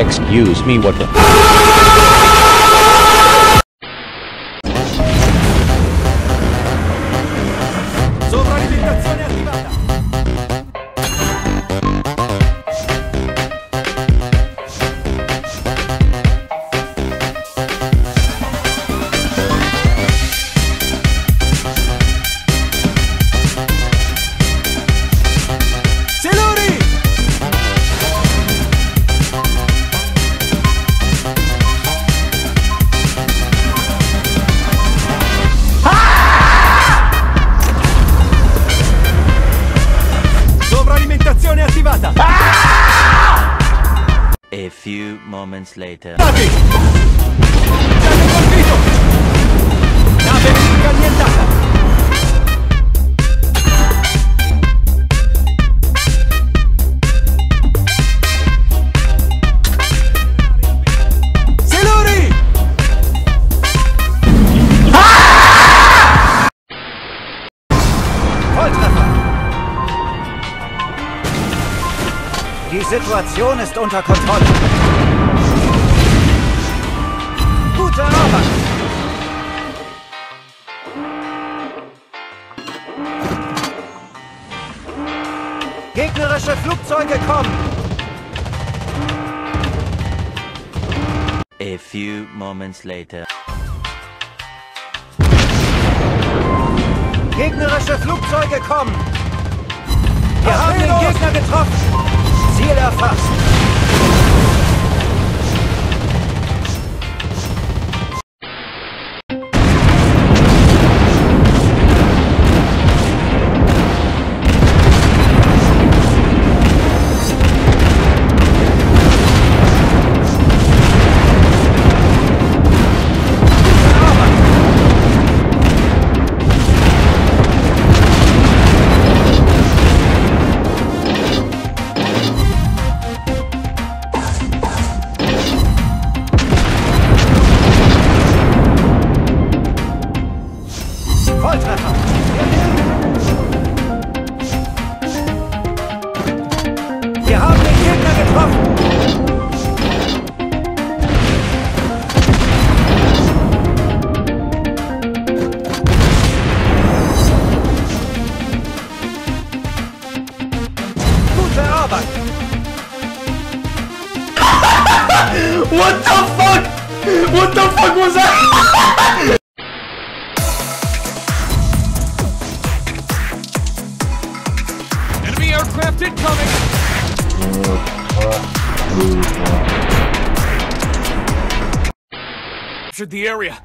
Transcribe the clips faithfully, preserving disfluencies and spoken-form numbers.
Excuse me, what the? A few moments later. Dati! Siamo colpito! Nave incaglientata! Siluri! Ah! Volltreffer! Die Situation ist unter Kontrolle. Gute Arbeit! Gegnerische Flugzeuge kommen! A few moments later. Gegnerische Flugzeuge kommen! Wir haben den Gegner getroffen! Ziel erfasst. Wir haben den Gegner getroffen! Gute Arbeit! What the fuck? What the fuck was that? Enemy aircraft incoming! Captured the area.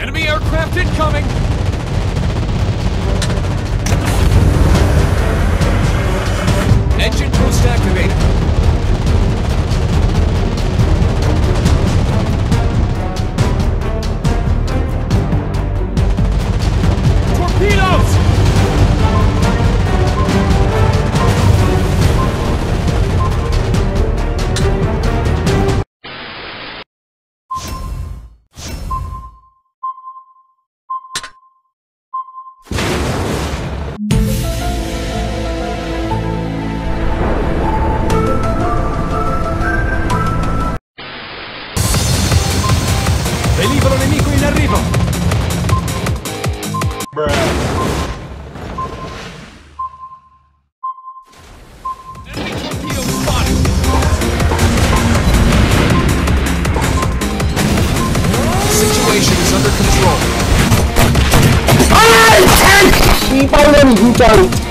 Enemy aircraft incoming. Engine boost activated. Velivolo nemico in arrivo! Bruh. Enemy torpedo spotted! Situation is under control. Ai! Ai! Mi paura di buttare!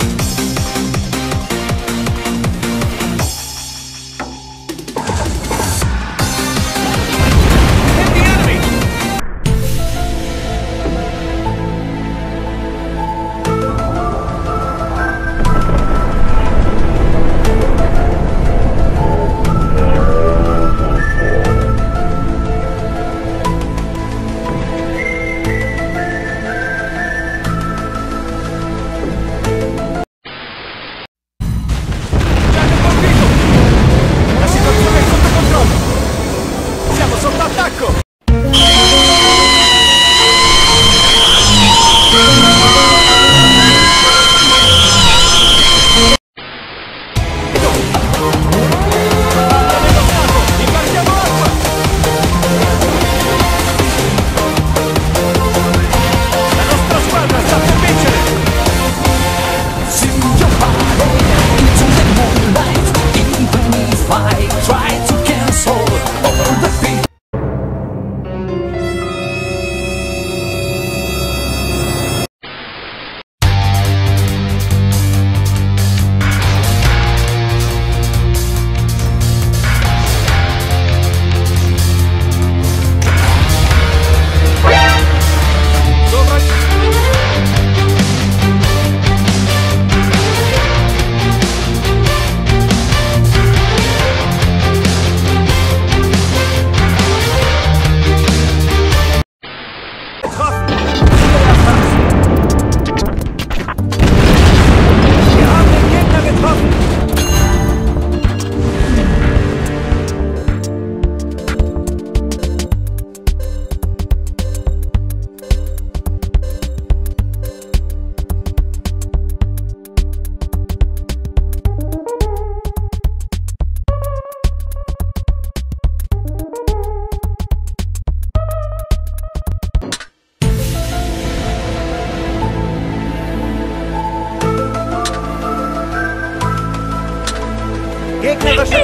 Gegnerische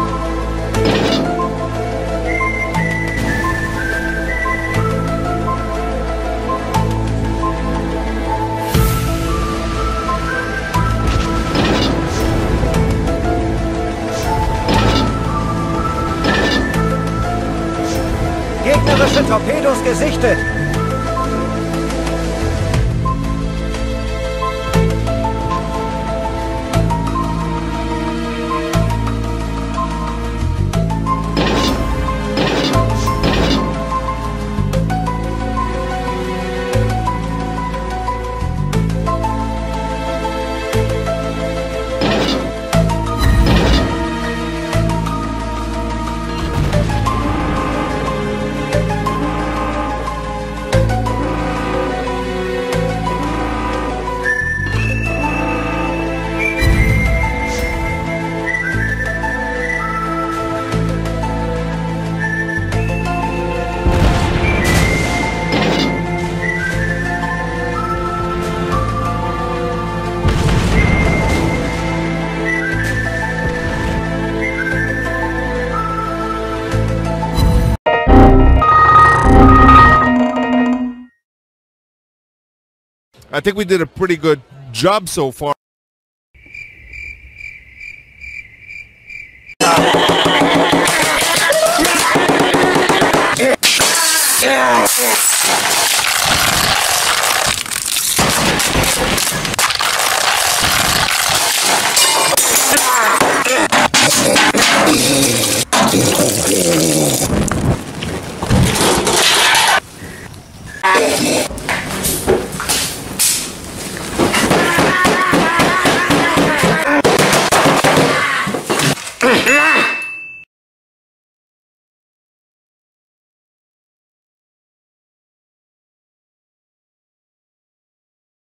Gegnerische Torpedos gesichtet! I think we did a pretty good job so far. Yeah!